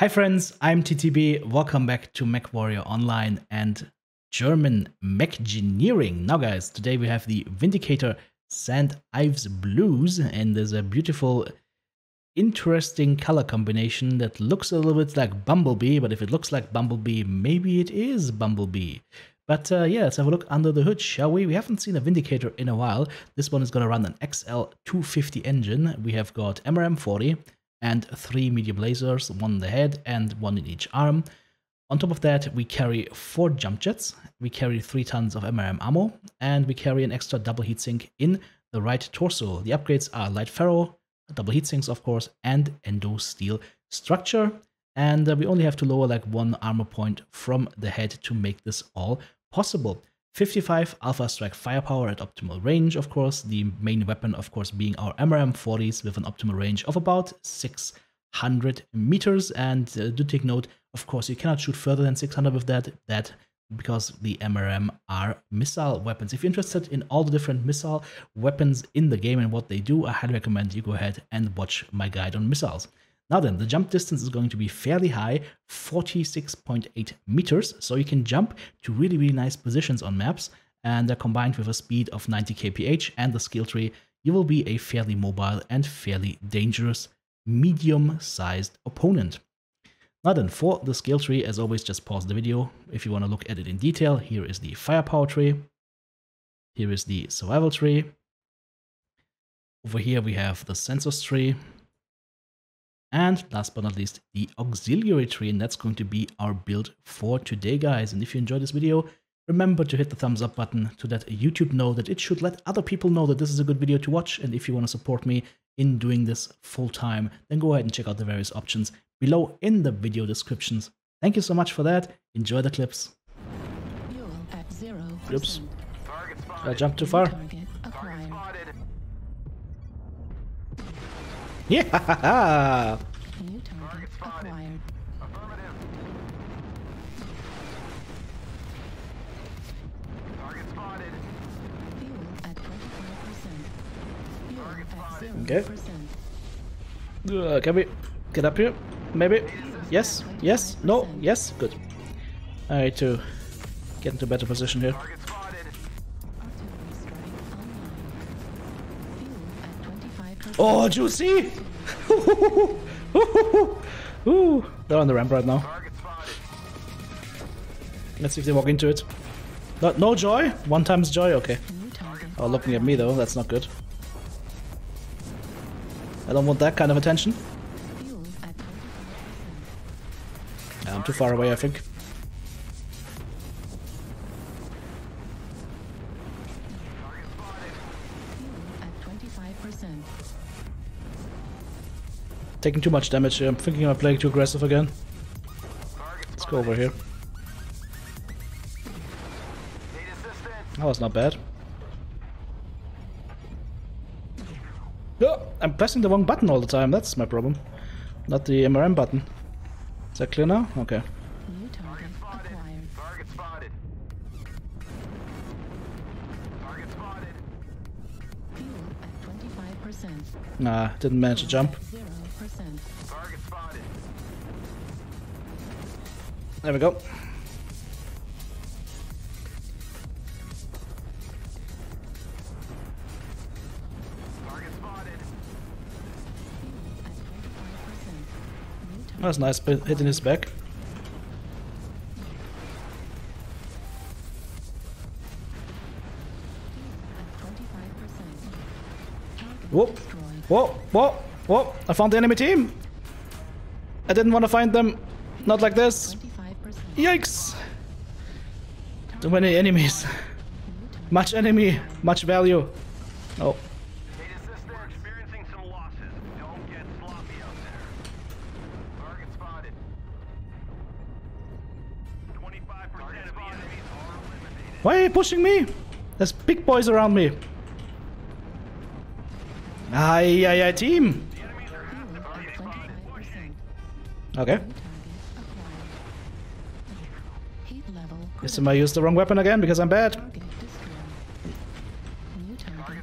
Hi friends, I'm TTB, welcome back to MechWarrior Online and German MechGeneering. Now guys, today we have the Vindicator Saint Ives Blues, and there's a beautiful, interesting color combination that looks a little bit like Bumblebee, but if it looks like Bumblebee, maybe it is Bumblebee. But yeah, let's have a look under the hood, shall we? We haven't seen a Vindicator in a while. This one is going to run an XL250 engine. We have got MRM40. And three medium lasers, one in the head and one in each arm. On top of that, we carry four jump jets, we carry 3 tons of MRM ammo, and we carry an extra double heatsink in the right torso. The upgrades are light ferro, double heatsinks of course, and endo steel structure. And we only have to lower like one armor point from the head to make this all possible. 55 alpha strike firepower at optimal range, of course. The main weapon, of course, being our MRM40s with an optimal range of about 600 meters. And do take note, of course, you cannot shoot further than 600 with that because the MRM are missile weapons. If you're interested in all the different missile weapons in the game and what they do, I highly recommend you go ahead and watch my guide on missiles. Now then, the jump distance is going to be fairly high, 46.8 meters, so you can jump to really, really nice positions on maps, and they're combined with a speed of 90 kph and the skill tree, you will be a fairly mobile and fairly dangerous medium-sized opponent. Now then, for the skill tree, as always, just pause the video if you want to look at it in detail. Here is the firepower tree, here is the survival tree, over here we have the sensors tree, and last but not least, the auxiliary tree, and that's going to be our build for today, guys. And if you enjoyed this video, remember to hit the thumbs up button to let YouTube know that it should let other people know that this is a good video to watch. And if you want to support me in doing this full time, then go ahead and check out the various options below in the video descriptions. Thank you so much for that. Enjoy the clips. Fuel at 0%. Oops. Did I jump too far? Yeah! New target acquired. Affirmative. Target spotted. Fuel at 25%. Fuel target at 0%. Okay. Can we get up here? Maybe? Yes? Yes? No? Yes? Good. I need to get into a better position here. Oh, juicy! Ooh, they're on the ramp right now. Let's see if they walk into it. No joy? One times joy? Okay. Oh, looking at me though, that's not good. I don't want that kind of attention. Yeah, I'm too far away, I think. Taking too much damage here. I'm thinking I'm playing too aggressive again. Let's go over here. That was not bad. Oh, I'm pressing the wrong button all the time. That's my problem. Not the MRM button. Is that clear now? Okay. Nah, didn't manage to jump. There we go. That was nice, but hitting his back. Whoa, whoa, whoa, whoa, I found the enemy team. I didn't want to find them, not like this. Yikes! Too many enemies. Much enemy, much value. Oh. Why are you pushing me? There's big boys around me. Aye, aye, aye, team! Okay. Guess I used the wrong weapon again because I'm bad.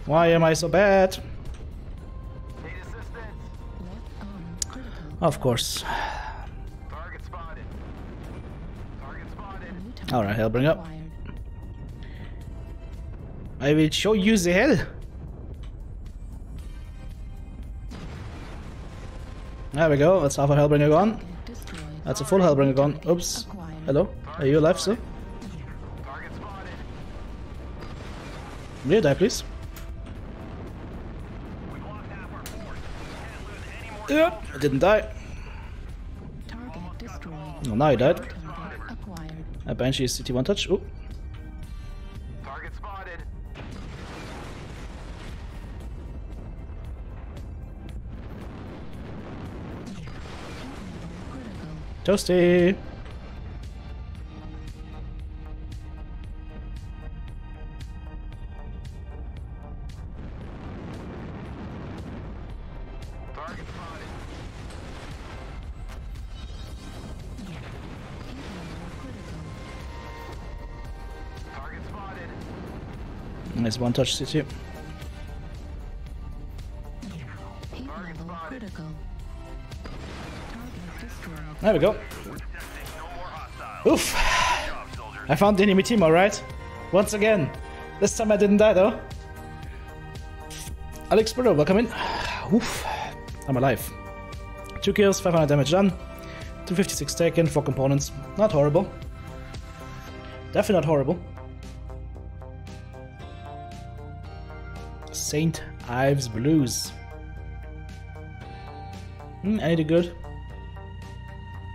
Why am I so bad? Of course. Alright, Hellbringer. I will show you the hell. There we go, that's half a Hellbringer gone. That's a full Hellbringer gone. Oops. Hello? Are you alive, sir? Will you die, please? Yep, I didn't die. Well, now he died. A Banshee is CT1 touch. Ooh. Target spotted. Toasty. Nice one touch CT. There we go. Oof! I found the enemy team, alright? Once again. This time I didn't die though. Alex Burrow, welcome in. Oof. I'm alive. 2 kills, 500 damage done. 256 taken, 4 components. Not horrible. Definitely not horrible. Saint Ives Blues. I did good.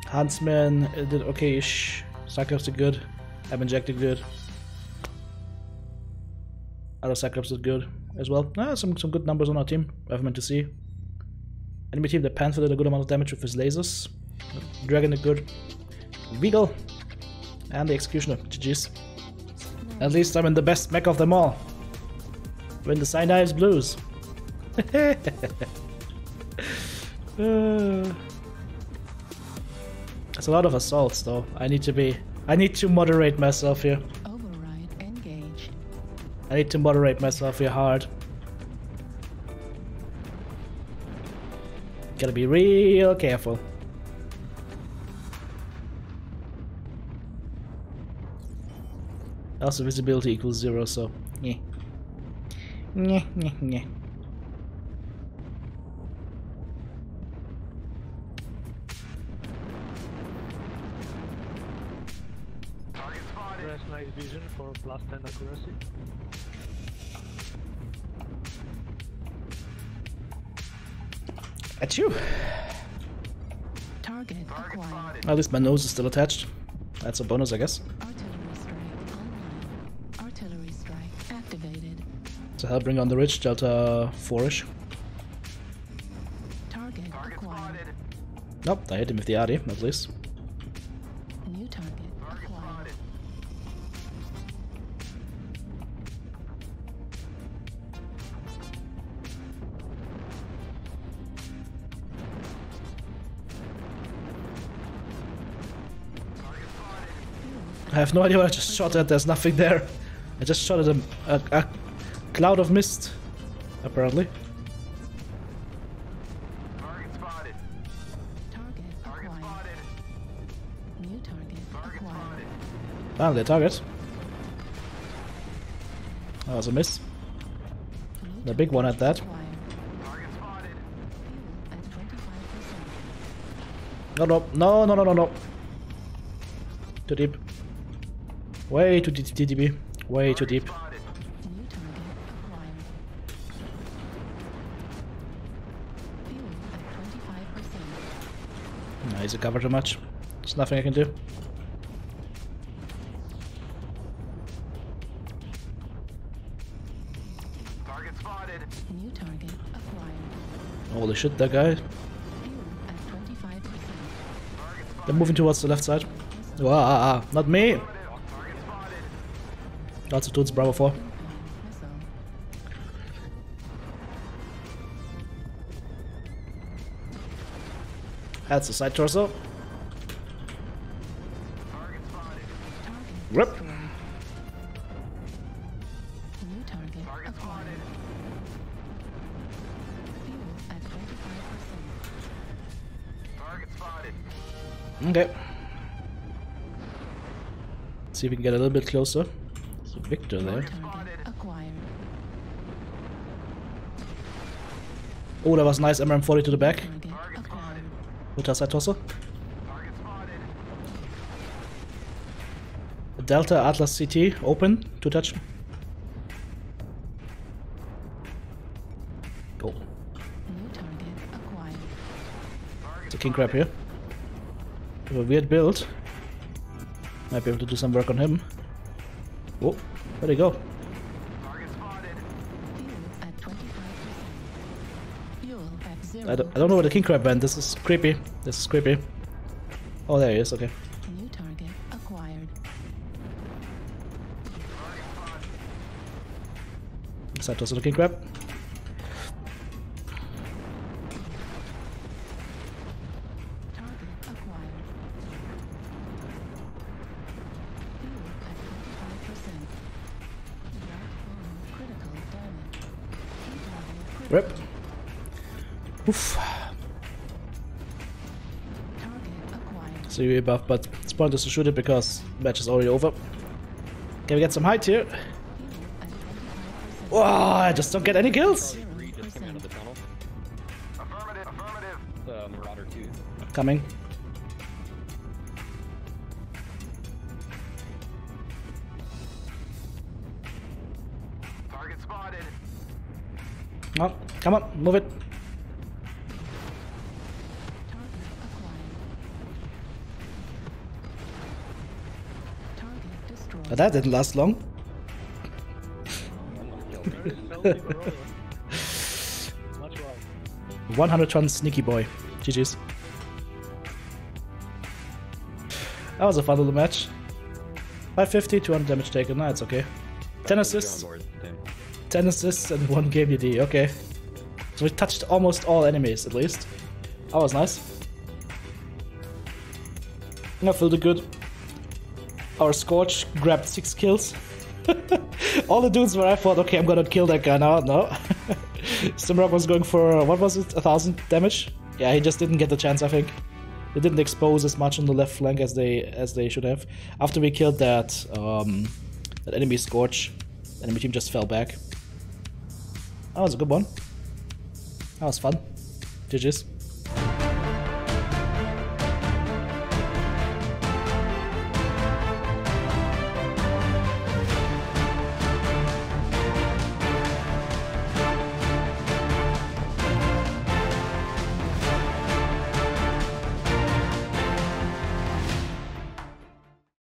Huntsman did okay-ish. Cyclops did good. Abinject did good. Other Cyclops did good as well. Ah, some good numbers on our team. I've meant to see. Enemy team, the Panther did a good amount of damage with his lasers. Dragon did good. Beagle. And the Executioner. GG's. At least I'm in the best mech of them all. Win the Saint Ives Blues. That's a lot of assaults though. I need to moderate myself here. Override engaged. I need to moderate myself here hard. Gotta be real careful. Also visibility equals 0, so yeah. Nyeh, nyeh, nyeh. Target spotted. Press nice vision for plus 10 accuracy. At you. Target acquired. At least my nose is still attached. That's a bonus, I guess. So Hellbringer on the ridge, Delta 4-ish. Nope, I hit him with the Adi, at least. New target acquired. I have no idea what I just shot at, there's nothing there. I just shot at a cloud of mist, apparently. Target spotted. Target spotted. New target acquired. Found the target. That was a miss. The big one at that. Target spotted. No. Too deep. Way too deep, TTB. Way too deep. Is it cover too much? There's nothing I can do. Target spotted. New target acquired. Holy shit, that guy. They're moving towards the left side. Wow, not me! Lots of dudes, Bravo 4. That's a side torso. Rip. New target acquired. Fuel at 25%. Target spotted. Okay. See if we can get a little bit closer. There's a Victor there. Oh, that was a nice MRM40 to the back. Good Tosser. Delta Atlas CT open, two touch. Go. It's a King Crab here. With a weird build. Might be able to do some work on him. Oh, where'd he go? I don't know where the King Crab went. This is creepy. Oh, there he is. Okay. New target acquired. Cyclops the King Crab. Target acquired. Critical damage. Rip. Oof. So you're above, but it's pointless to shoot it because the match is already over. Can we get some height here? Whoa, I just don't get any kills! Coming. Target spotted. Oh, come on, move it. But that didn't last long. Much 100 ton sneaky boy. GG's. That was a fun little match. 550, 200 damage taken. No, it's okay. 10 assists. 10 assists and 1 game DD. Okay. So we touched almost all enemies at least. That was nice. I feel good. Our Scorch grabbed 6 kills. All the dudes where I thought, okay, I'm gonna kill that guy now, no. Simrab was going for, what was it, 1000 damage? Yeah, he just didn't get the chance, I think. They didn't expose as much on the left flank as they should have. After we killed that, that enemy Scorch, the enemy team just fell back. That was a good one. That was fun. GG's.